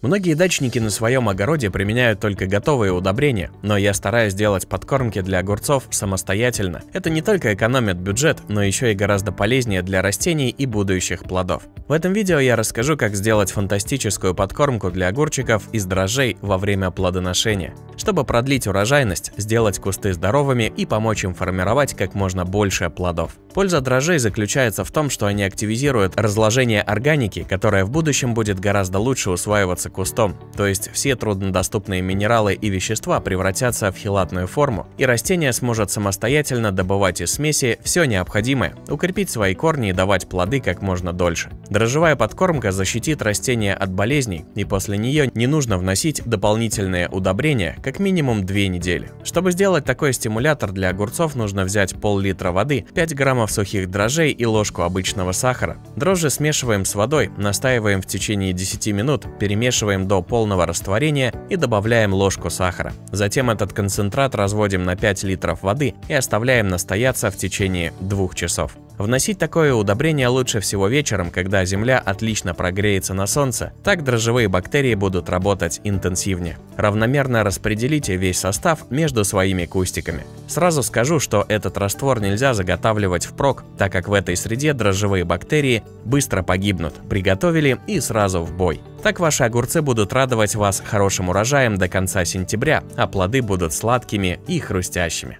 Многие дачники на своем огороде применяют только готовые удобрения, но я стараюсь делать подкормки для огурцов самостоятельно. Это не только экономит бюджет, но еще и гораздо полезнее для растений и будущих плодов. В этом видео я расскажу, как сделать фантастическую подкормку для огурчиков из дрожжей во время плодоношения, чтобы продлить урожайность, сделать кусты здоровыми и помочь им формировать как можно больше плодов. Польза дрожжей заключается в том, что они активизируют разложение органики, которая в будущем будет гораздо лучше усваиваться кустом, то есть все труднодоступные минералы и вещества превратятся в хелатную форму, и растение сможет самостоятельно добывать из смеси все необходимое, укрепить свои корни и давать плоды как можно дольше. Дрожжевая подкормка защитит растения от болезней, и после нее не нужно вносить дополнительные удобрения как минимум 2 недели. Чтобы сделать такой стимулятор для огурцов, нужно взять пол-литра воды, 5 граммов сухих дрожжей и ложку обычного сахара. Дрожжи смешиваем с водой, настаиваем в течение 10 минут, перемешиваем до полного растворения и добавляем ложку сахара. Затем этот концентрат разводим на 5 литров воды и оставляем настояться в течение 2 часов. Вносить такое удобрение лучше всего вечером, когда земля отлично прогреется на солнце, так дрожжевые бактерии будут работать интенсивнее. Равномерно распределите весь состав между своими кустиками. Сразу скажу, что этот раствор нельзя заготавливать впрок, так как в этой среде дрожжевые бактерии быстро погибнут, приготовили и сразу в бой. Так ваши огурцы будут радовать вас хорошим урожаем до конца сентября, а плоды будут сладкими и хрустящими.